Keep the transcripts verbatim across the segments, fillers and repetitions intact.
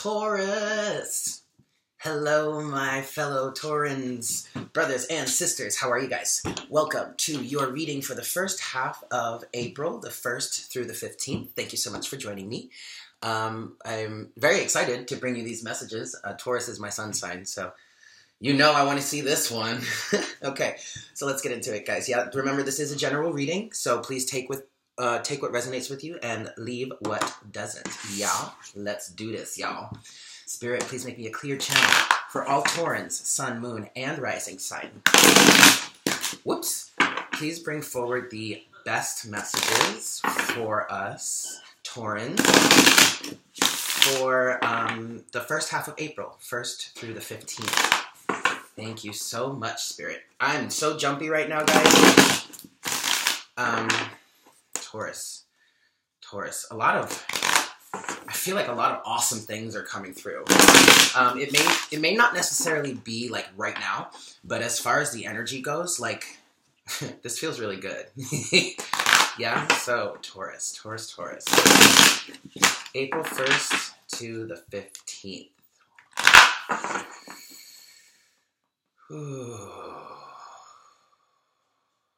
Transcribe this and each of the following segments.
Taurus. Hello, my fellow Taurans, brothers and sisters. How are you guys? Welcome to your reading for the first half of April, the first through the fifteenth. Thank you so much for joining me. Um, I'm very excited to bring you these messages. Uh, Taurus is my sun sign, so you know I want to see this one. Okay, so let's get into it, guys. Yeah, remember, this is a general reading, so please take with Uh, take what resonates with you and leave what doesn't. Y'all, let's do this, y'all. Spirit, please make me a clear channel for all Taurans, sun, moon, and rising sign. Whoops. Please bring forward the best messages for us, Taurans, for um, the first half of April, first through the fifteenth. Thank you so much, Spirit. I'm so jumpy right now, guys. Um... Taurus, Taurus, a lot of, I feel like a lot of awesome things are coming through. Um, it may, it may not necessarily be like right now, but as far as the energy goes, like this feels really good. Yeah. So Taurus, Taurus, Taurus, April first to the fifteenth. Ooh.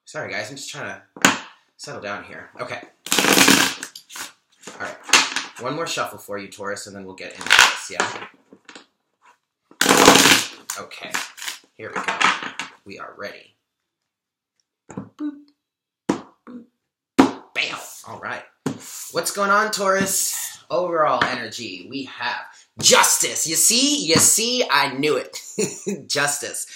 Sorry guys. I'm just trying to settle down here. Okay. All right. One more shuffle for you, Taurus, and then we'll get into this, yeah? Okay. Here we go. We are ready. Boop. Boop. Bam! All right. What's going on, Taurus? Overall energy. We have justice. You see? You see? I knew it. Justice.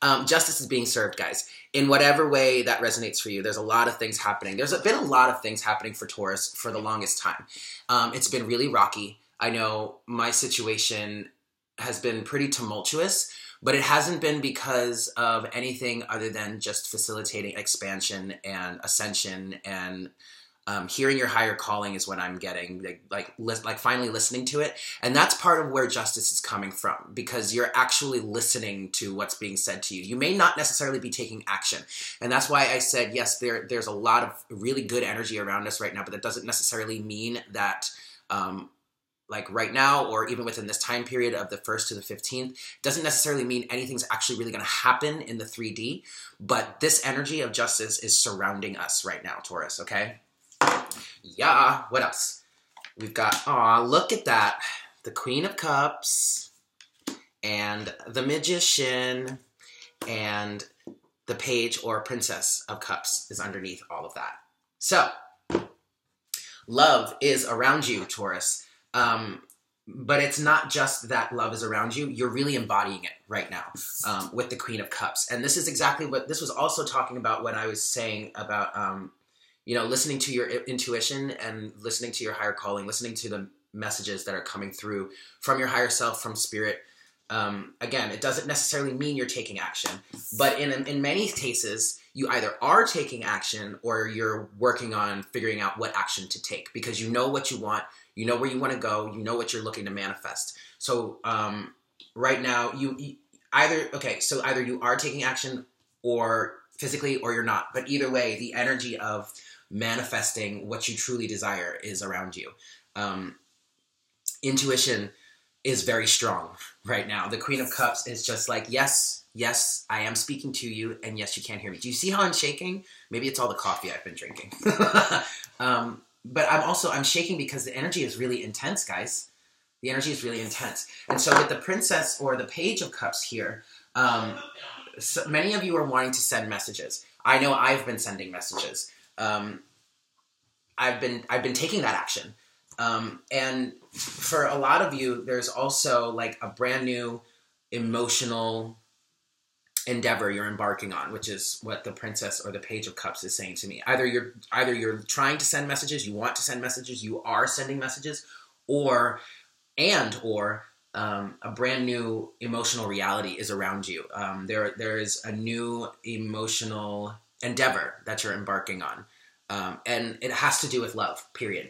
Um, justice is being served, guys. In whatever way that resonates for you, there's a lot of things happening. There's been a lot of things happening for Taurus for the longest time. Um, it's been really rocky. I know my situation has been pretty tumultuous, but it hasn't been because of anything other than just facilitating expansion and ascension and um, hearing your higher calling is what I'm getting, like like, li like finally listening to it. And that's part of where justice is coming from, because you're actually listening to what's being said to you. You may not necessarily be taking action. And that's why I said, yes, there there's a lot of really good energy around us right now, but that doesn't necessarily mean that, um, like right now, or even within this time period of the first to the fifteenth, doesn't necessarily mean anything's actually really going to happen in the three D, but this energy of justice is surrounding us right now, Taurus. Okay. Yeah, what else? We've got, aw, look at that. The Queen of Cups and the Magician and the Page or Princess of Cups is underneath all of that. So, love is around you, Taurus. Um, but it's not just that love is around you. You're really embodying it right now um, with the Queen of Cups. And this is exactly what, this was also talking about when I was saying about, um, you know, listening to your intuition and listening to your higher calling, listening to the messages that are coming through from your higher self, from spirit. Um, again, it doesn't necessarily mean you're taking action, but in, in many cases, you either are taking action or you're working on figuring out what action to take because you know what you want, you know where you want to go, you know what you're looking to manifest. So um, right now, you, you either, okay, so either you are taking action or physically or you're not, but either way, the energy of manifesting what you truly desire is around you. Um, intuition is very strong right now. The Queen of Cups is just like, yes, yes, I am speaking to you, and yes, you can hear me. Do you see how I'm shaking? Maybe it's all the coffee I've been drinking. um, but I'm also, I'm shaking because the energy is really intense, guys. The energy is really intense. And so with the Princess or the Page of Cups here, um, so many of you are wanting to send messages. I know I've been sending messages. Um, I've been, I've been taking that action. Um, and for a lot of you, there's also like a brand new emotional endeavor you're embarking on, which is what the Princess or the Page of Cups is saying to me. Either you're, either you're trying to send messages, you want to send messages, you are sending messages, or, and, or, Um, a brand new emotional reality is around you. Um, there, there is a new emotional endeavor that you're embarking on. Um, and it has to do with love, period.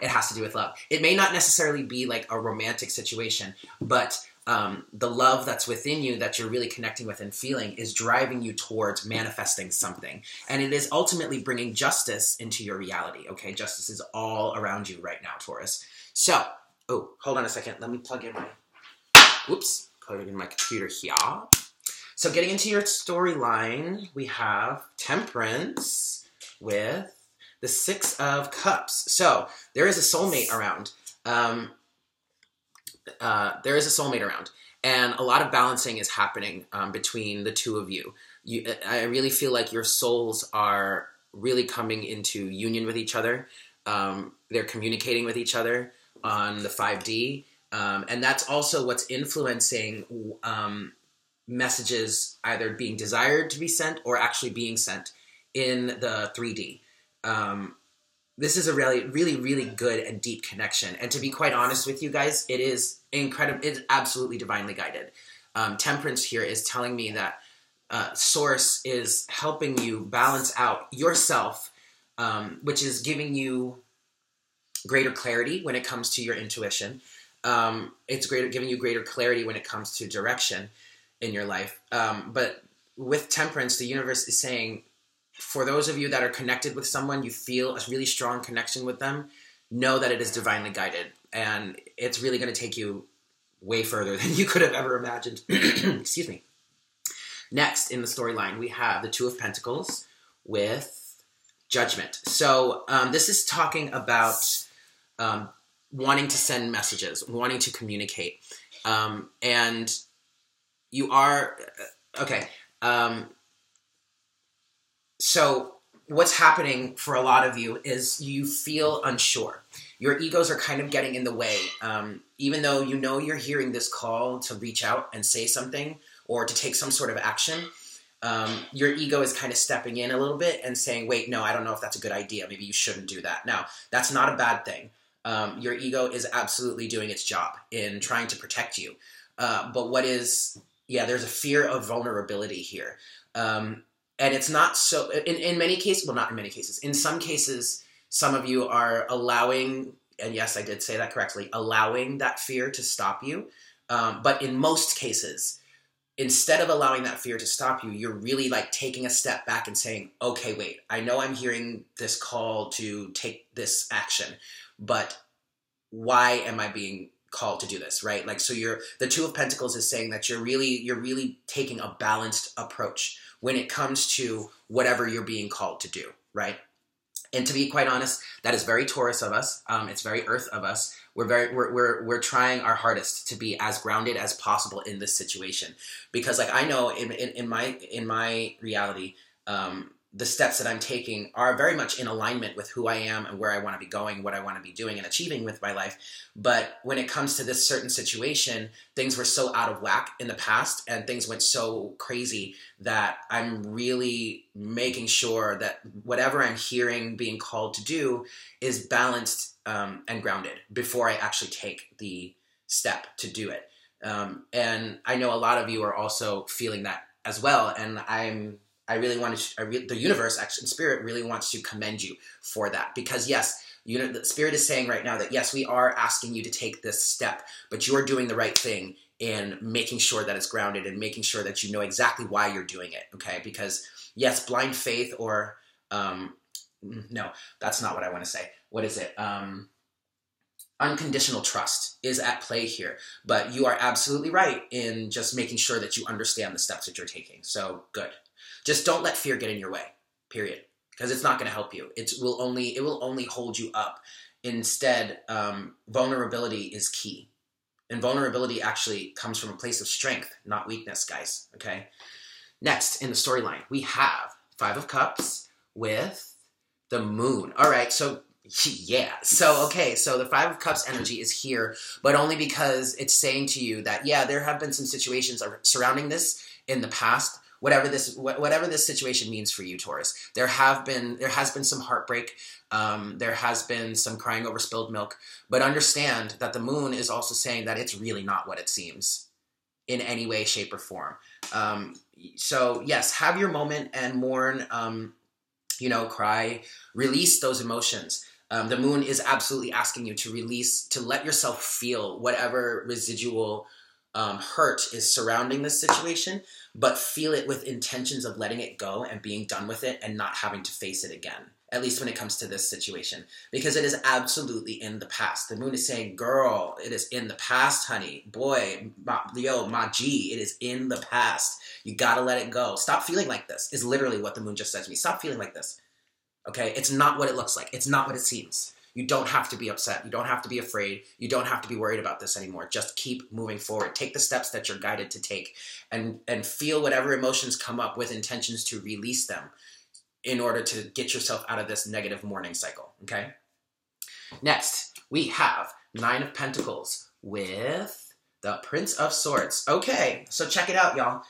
It has to do with love. It may not necessarily be like a romantic situation, but um, the love that's within you that you're really connecting with and feeling is driving you towards manifesting something. And it is ultimately bringing justice into your reality, okay? Justice is all around you right now, Taurus. So, Oh, hold on a second. Let me plug in my, whoops, plug in my computer here. So getting into your storyline, we have Temperance with the Six of Cups. So there is a soulmate around. Um, uh, there is a soulmate around. And a lot of balancing is happening um, between the two of you. you. I really feel like your souls are really coming into union with each other. Um, they're communicating with each other on the five D. Um, and that's also what's influencing um, messages either being desired to be sent or actually being sent in the three D. Um, this is a really, really, really good and deep connection. And to be quite honest with you guys, it is incredible. It's absolutely divinely guided. Um, Temperance here is telling me that uh, Source is helping you balance out yourself, um, which is giving you greater clarity when it comes to your intuition. Um, it's greater, giving you greater clarity when it comes to direction in your life. Um, but with Temperance, the universe is saying, for those of you that are connected with someone, you feel a really strong connection with them, know that it is divinely guided. And it's really going to take you way further than you could have ever imagined. Excuse me. Next in the storyline, we have the Two of Pentacles with Judgment. So um, this is talking about um, wanting to send messages, wanting to communicate. Um, and you are... Okay. Um... So what's happening for a lot of you is you feel unsure. Your egos are kind of getting in the way. Um, even though you know you're hearing this call to reach out and say something or to take some sort of action, um, your ego is kind of stepping in a little bit and saying, wait, no, I don't know if that's a good idea. Maybe you shouldn't do that. Now, that's not a bad thing. Um, your ego is absolutely doing its job in trying to protect you. Uh, but what is, yeah, there's a fear of vulnerability here. Um, And it's not so, in, in many cases, well, not in many cases. In some cases, some of you are allowing, and yes, I did say that correctly, allowing that fear to stop you. Um, but in most cases, instead of allowing that fear to stop you, you're really like taking a step back and saying, okay, wait, I know I'm hearing this call to take this action, but why am I being called to do this, right? Like, so you're, the Two of Pentacles is saying that you're really, you're really taking a balanced approach when it comes to whatever you're being called to do, right? And to be quite honest, that is very Taurus of us. Um, it's very Earth of us. We're very we're, we're we're trying our hardest to be as grounded as possible in this situation, because like I know in in, in my in my reality, um, the steps that I'm taking are very much in alignment with who I am and where I want to be going, what I want to be doing and achieving with my life. But when it comes to this certain situation, things were so out of whack in the past and things went so crazy that I'm really making sure that whatever I'm hearing being called to do is balanced um, and grounded before I actually take the step to do it. Um, and I know a lot of you are also feeling that as well. And I'm... I really want to, I re, the universe, actually, spirit really wants to commend you for that. Because yes, you know, the spirit is saying right now that yes, we are asking you to take this step, but you're doing the right thing in making sure that it's grounded and making sure that you know exactly why you're doing it, okay? Because yes, blind faith or, um, no, that's not what I want to say. What is it? Um, unconditional trust is at play here, but you are absolutely right in just making sure that you understand the steps that you're taking. So good. Just don't let fear get in your way, period, because it's not going to help you. It will only it will only hold you up. Instead, um, vulnerability is key. And vulnerability actually comes from a place of strength, not weakness, guys, okay? Next in the storyline, we have Five of Cups with the Moon. All right, so yeah. So, okay, so the Five of Cups energy is here, but only because it's saying to you that, yeah, there have been some situations surrounding this in the past. Whatever this, whatever this situation means for you, Taurus, there have been, there has been some heartbreak. Um, there has been some crying over spilled milk, but understand that the moon is also saying that it's really not what it seems in any way, shape, or form. Um, so yes, have your moment and mourn, um, you know, cry, release those emotions. Um, the moon is absolutely asking you to release, to let yourself feel whatever residual Um, hurt is surrounding this situation, but feel it with intentions of letting it go and being done with it and not having to face it again at least when it comes to this situation, because it is absolutely in the past. The moon is saying, girl, it is in the past, honey. Boy, ma, yo, my G, it is in the past. You gotta let it go. Stop feeling like this is literally what the moon just said to me. Stop feeling like this, okay? It's not what it looks like. It's not what it seems. You don't have to be upset. You don't have to be afraid. You don't have to be worried about this anymore. Just keep moving forward. Take the steps that you're guided to take, and, and feel whatever emotions come up with intentions to release them, in order to get yourself out of this negative mourning cycle, okay? Next, we have Nine of Pentacles with the Prince of Swords. Okay, so check it out, y'all.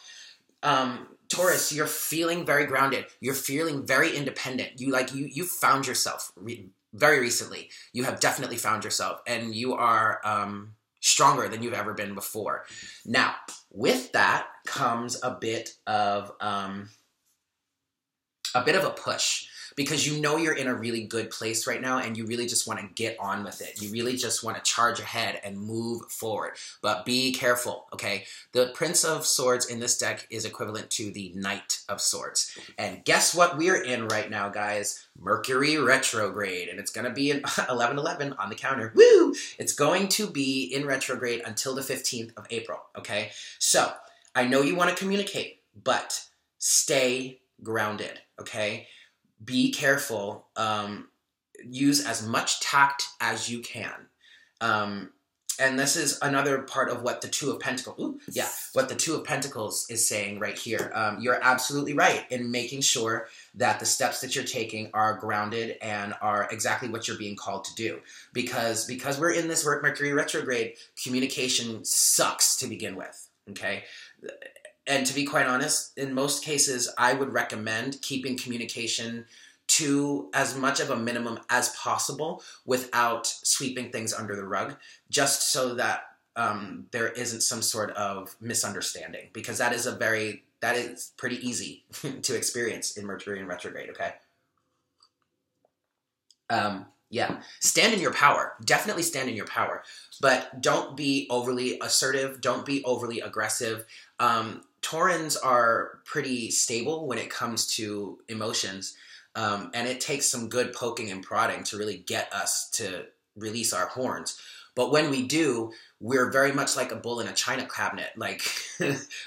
Um, Taurus, you're feeling very grounded. You're feeling very independent. You like you you found yourself re very recently. You have definitely found yourself, and you are um, stronger than you've ever been before. Now, with that comes a bit of... Um, a bit of a push, because you know you're in a really good place right now and you really just want to get on with it. You really just want to charge ahead and move forward, but be careful, okay? The Prince of Swords in this deck is equivalent to the Knight of Swords. And guess what we're in right now, guys? Mercury retrograde, and it's going to be in eleven eleven on the counter. Woo! It's going to be in retrograde until the fifteenth of April, okay? So I know you want to communicate, but stay grounded, okay? Be careful. Um, use as much tact as you can. Um, and this is another part of what the Two of Pentacles, ooh, yeah, what the Two of Pentacles is saying right here. Um, you're absolutely right in making sure that the steps that you're taking are grounded and are exactly what you're being called to do. Because, because we're in this Mercury retrograde, communication sucks to begin with, okay? And to be quite honest, in most cases, I would recommend keeping communication to as much of a minimum as possible without sweeping things under the rug, just so that um, there isn't some sort of misunderstanding, because that is a very, that is pretty easy to experience in Mercury retrograde, okay? Um, yeah, stand in your power. Definitely stand in your power, but don't be overly assertive. Don't be overly aggressive. Um, Taurans are pretty stable when it comes to emotions, um, and it takes some good poking and prodding to really get us to release our horns. But when we do, we're very much like a bull in a china cabinet. Like,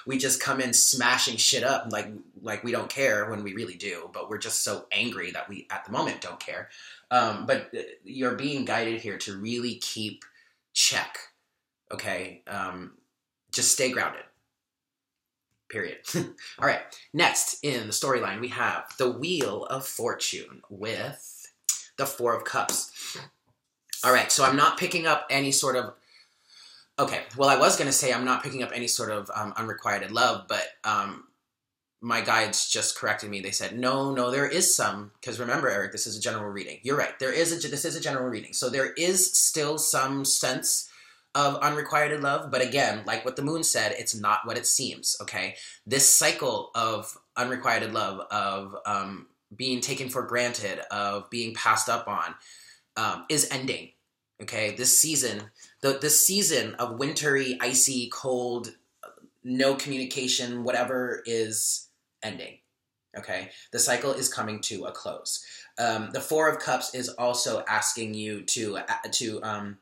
we just come in smashing shit up like like we don't care, when we really do, but we're just so angry that we, at the moment, don't care. Um, but you're being guided here to really keep check, okay? Um, just stay grounded. Period. All right. Next in the storyline, we have the Wheel of Fortune with the Four of Cups. All right. So I'm not picking up any sort of, okay. Well, I was going to say I'm not picking up any sort of um, unrequited love, but um, my guides just corrected me. They said, no, no, there is some, because remember, Eric, this is a general reading. You're right. There is a, this is a general reading. So there is still some sense of unrequited love, but again, like what the moon said, it's not what it seems, okay? This cycle of unrequited love, of um, being taken for granted, of being passed up on, um, is ending, okay? This season, the, this season of wintry, icy, cold, no communication, whatever, is ending, okay? The cycle is coming to a close. Um, the Four of Cups is also asking you to, uh, to, um,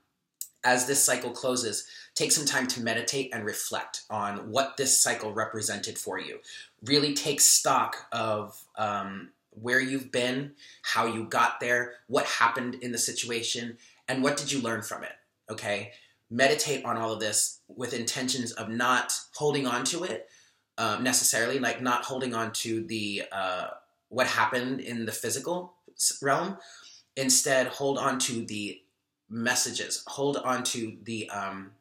as this cycle closes, take some time to meditate and reflect on what this cycle represented for you. Really take stock of um, where you've been, how you got there, what happened in the situation, and what did you learn from it, okay? Meditate on all of this with intentions of not holding on to it um, necessarily, like not holding on to the uh, what happened in the physical realm. Instead, hold on to the messages, hold on to the, um,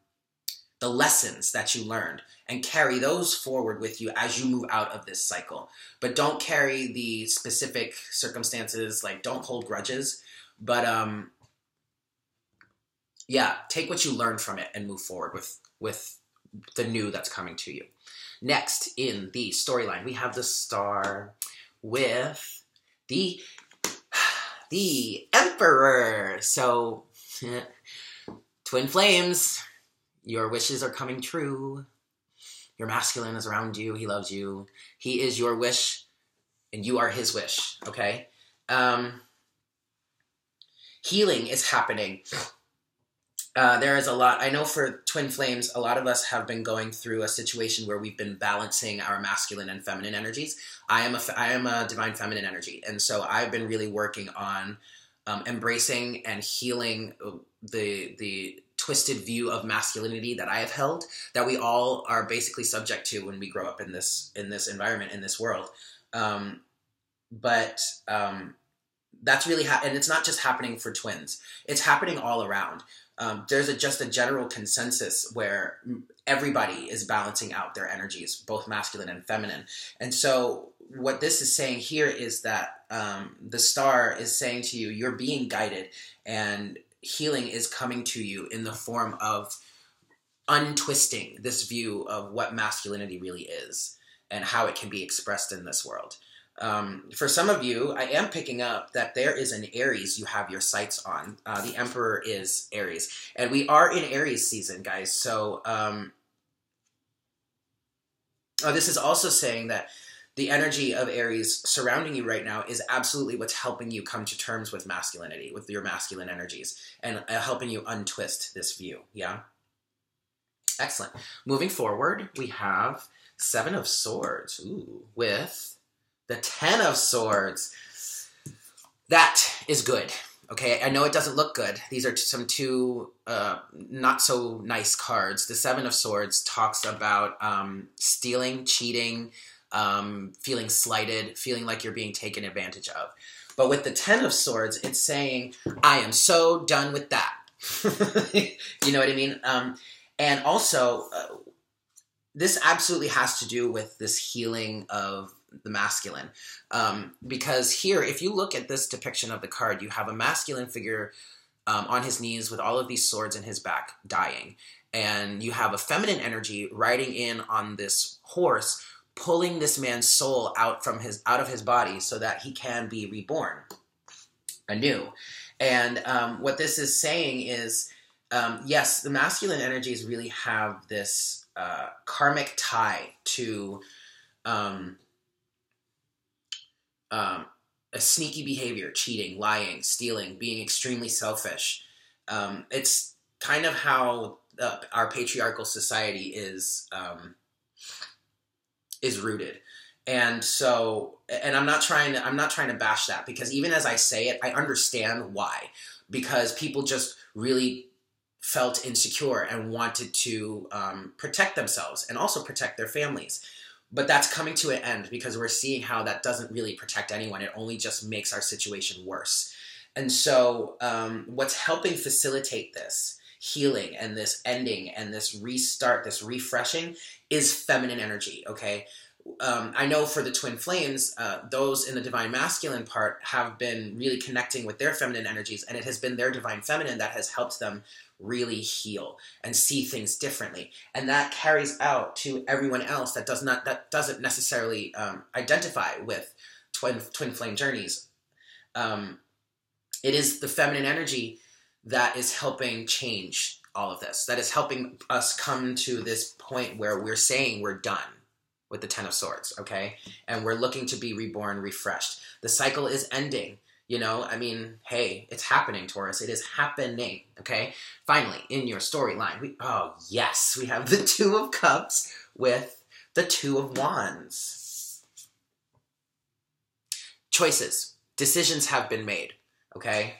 the lessons that you learned, and carry those forward with you as you move out of this cycle. But don't carry the specific circumstances, like don't hold grudges, but um, yeah, take what you learned from it and move forward with, with the new that's coming to you. Next in the storyline, we have the Star with the, the Emperor. So twin flames, your wishes are coming true. Your masculine is around you. He loves you. He is your wish, and you are his wish, okay? Um, healing is happening. Uh, there is a lot. I know for Twin Flames, a lot of us have been going through a situation where we've been balancing our masculine and feminine energies. I am a, I am a divine feminine energy. And so I've been really working on um, embracing and healing the, the twisted view of masculinity that I have held, that we all are basically subject to when we grow up in this, in this environment, in this world. Um, but, um, that's really, ha- and it's not just happening for twins. It's happening all around. Um, there's a, just a general consensus where everybody is balancing out their energies, both masculine and feminine. And so what this is saying here is that um, the star is saying to you, you're being guided and healing is coming to you in the form of untwisting this view of what masculinity really is and how it can be expressed in this world. Um, for some of you, I am picking up that there is an Aries you have your sights on. Uh, the Emperor is Aries. And we are in Aries season, guys. So um, oh, this is also saying that the energy of Aries surrounding you right now is absolutely what's helping you come to terms with masculinity, with your masculine energies, and uh, helping you untwist this view. Yeah? Excellent. Moving forward, we have Seven of Swords. Ooh, with... the Ten of Swords. That is good. Okay, I know it doesn't look good. These are some two uh, not so nice cards. The Seven of Swords talks about um, stealing, cheating, um, feeling slighted, feeling like you're being taken advantage of. But with the Ten of Swords, it's saying, I am so done with that. You know what I mean? Um, and also, uh, this absolutely has to do with this healing of the masculine. Um, because here, if you look at this depiction of the card, you have a masculine figure um, on his knees with all of these swords in his back, dying. And you have a feminine energy riding in on this horse, pulling this man's soul out from his out of his body so that he can be reborn anew. And um, what this is saying is, um, yes, the masculine energies really have this uh, karmic tie to um, Um, a sneaky behavior, cheating, lying, stealing, being extremely selfish. Um, it's kind of how uh, our patriarchal society is um, is rooted. And so, and I'm not trying to, I'm not trying to bash that, because even as I say it, I understand why. Because people just really felt insecure and wanted to um, protect themselves and also protect their families. But that's coming to an end, because we're seeing how that doesn't really protect anyone. It only just makes our situation worse. And so um, what's helping facilitate this healing and this ending and this restart, this refreshing, is feminine energy, okay? Um, I know for the Twin Flames, uh, those in the divine masculine part have been really connecting with their feminine energies, and it has been their divine feminine that has helped them really heal and see things differently. And that carries out to everyone else that does not, that doesn't necessarily um, identify with twin, twin flame journeys. Um, it is the feminine energy that is helping change all of this, that is helping us come to this point where we're saying we're done with the Ten of Swords, okay? And we're looking to be reborn, refreshed. The cycle is ending. You know, I mean, hey, it's happening, Taurus. It is happening, okay? Finally, in your storyline, we, oh, yes, we have the Two of Cups with the Two of Wands. Choices. Decisions have been made, okay?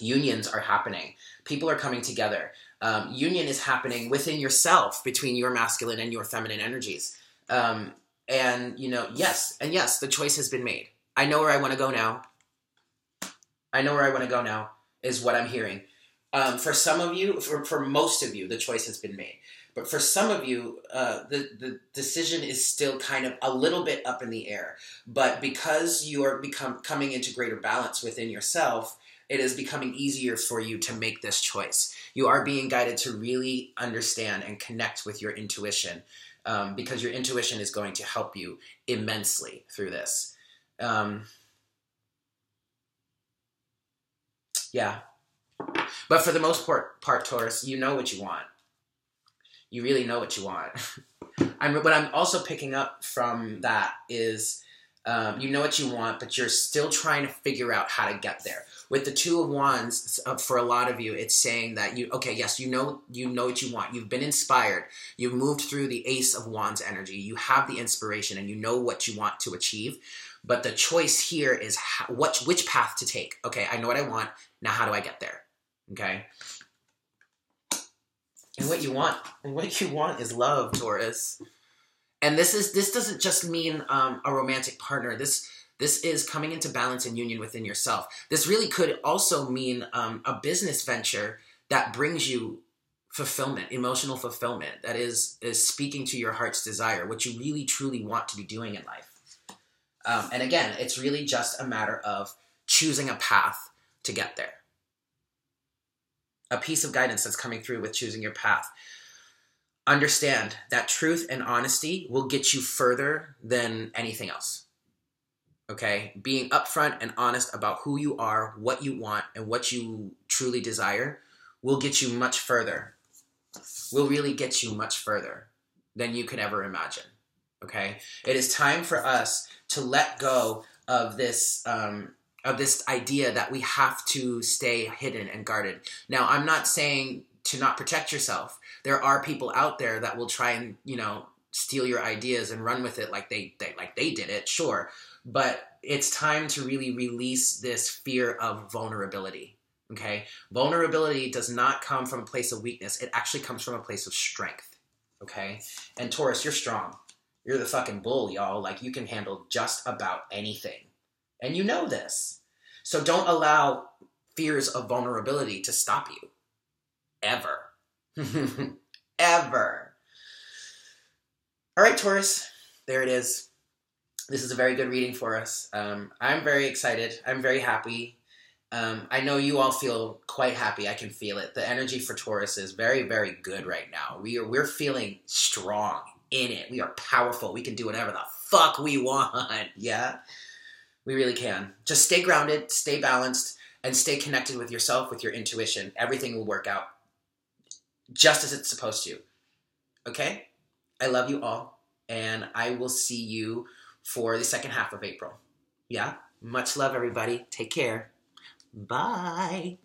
Unions are happening. People are coming together. Um, union is happening within yourself, between your masculine and your feminine energies. Um, and, you know, yes, and yes, the choice has been made. I know where I want to go now. I know where I want to go now is what I'm hearing. Um, for some of you, for, for most of you, the choice has been made. But for some of you, uh, the, the decision is still kind of a little bit up in the air. But because you are become coming into greater balance within yourself, it is becoming easier for you to make this choice. You are being guided to really understand and connect with your intuition, um, because your intuition is going to help you immensely through this. Um, Yeah. But for the most part, part, Taurus, you know what you want. You really know what you want. I'm, what I'm also picking up from that is Um, you know what you want, but you're still trying to figure out how to get there. With the Two of Wands, uh, for a lot of you, it's saying that you, okay, yes, you know, you know what you want. You've been inspired. You've moved through the Ace of Wands energy. You have the inspiration and you know what you want to achieve. But the choice here is how, what, which path to take. Okay, I know what I want. Now, how do I get there? Okay. And what you want, and what you want is love, Taurus. And this is, this doesn't just mean um, a romantic partner. This, This is coming into balance and union within yourself. This really could also mean um, a business venture that brings you fulfillment, emotional fulfillment, that is, is speaking to your heart's desire, what you really, truly want to be doing in life. Um, and again, it's really just a matter of choosing a path to get there. A piece of guidance that's coming through with choosing your path. Understand that truth and honesty will get you further than anything else. Okay, being upfront and honest about who you are, what you want, and what you truly desire will get you much further. Will really get you much further than you could ever imagine. Okay, it is time for us to let go of this um, of this idea that we have to stay hidden and guarded. Now, I'm not saying to not protect yourself. There are people out there that will try and, you know, steal your ideas and run with it like they, they like they did it. Sure. But it's time to really release this fear of vulnerability, okay? Vulnerability does not come from a place of weakness. It actually comes from a place of strength, okay? And Taurus, you're strong. You're the fucking bull, y'all. Like, you can handle just about anything. And you know this. So don't allow fears of vulnerability to stop you. Ever. Ever. All right, Taurus. There it is. This is a very good reading for us. Um, I'm very excited. I'm very happy. Um, I know you all feel quite happy. I can feel it. The energy for Taurus is very, very good right now. We are, we're feeling strong in it. We are powerful. We can do whatever the fuck we want. Yeah, we really can. Just stay grounded, stay balanced, and stay connected with yourself, with your intuition. Everything will work out just as it's supposed to. Okay? I love you all, and I will see you for the second half of April. Yeah? Much love, everybody. Take care. Bye.